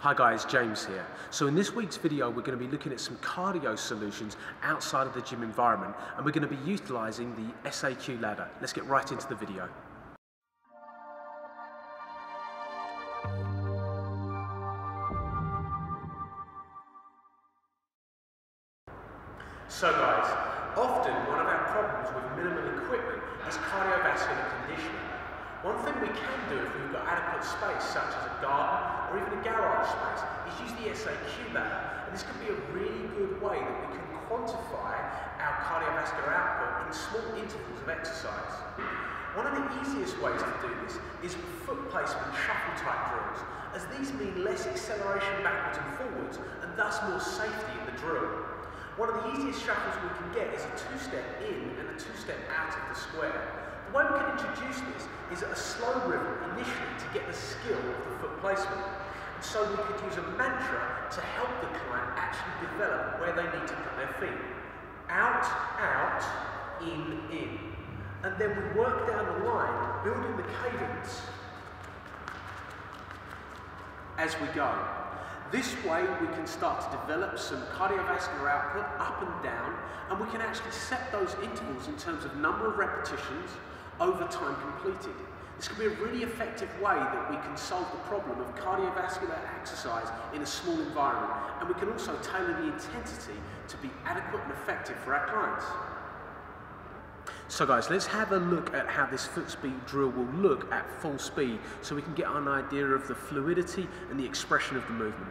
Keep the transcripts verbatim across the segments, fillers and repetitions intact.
Hi guys, James here. So in this week's video we're going to be looking at some cardio solutions outside of the gym environment, and we're going to be utilising the S A Q ladder. Let's get right into the video. So guys, often one of our problems with minimal equipment is cardiovascular conditioning. One thing we can do if we've got adequate space, such as a garden or even a garage space, is use the S A Q ladder. And this could be a really good way that we can quantify our cardiovascular output in small intervals of exercise. One of the easiest ways to do this is with foot placement shuffle type drills, as these mean less acceleration backwards and forwards and thus more safety in the drill. One of the easiest shuffles we can get is a two-step in and a two-step out of the square. The way we can introduce this is at a slow rhythm initially to get the skill of the foot placement. And so we could use a mantra to help the client actually develop where they need to put their feet. Out, out, in, in. And then we work down the line, building the cadence as we go. This way we can start to develop some cardiovascular output up and down, and we can actually set those intervals in terms of number of repetitions over time completed. This can be a really effective way that we can solve the problem of cardiovascular exercise in a small environment, and we can also tailor the intensity to be adequate and effective for our clients. So guys, let's have a look at how this foot speed drill will look at full speed so we can get an idea of the fluidity and the expression of the movement.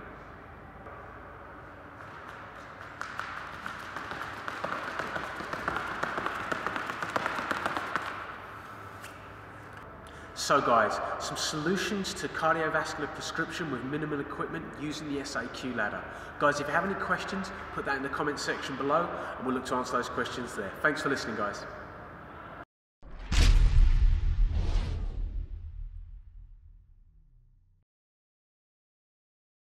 So guys, some solutions to cardiovascular prescription with minimal equipment using the S A Q ladder. Guys, if you have any questions, put that in the comment section below and we'll look to answer those questions there. Thanks for listening, guys.